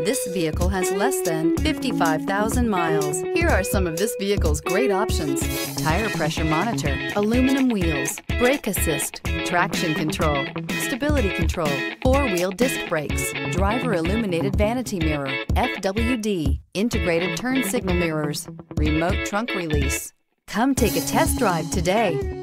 This vehicle has less than 55,000 miles. Here are some of this vehicle's great options: tire pressure monitor, aluminum wheels, brake assist, traction control, stability control, four-wheel disc brakes, driver illuminated vanity mirror, FWD, integrated turn signal mirrors, remote trunk release. Come take a test drive today.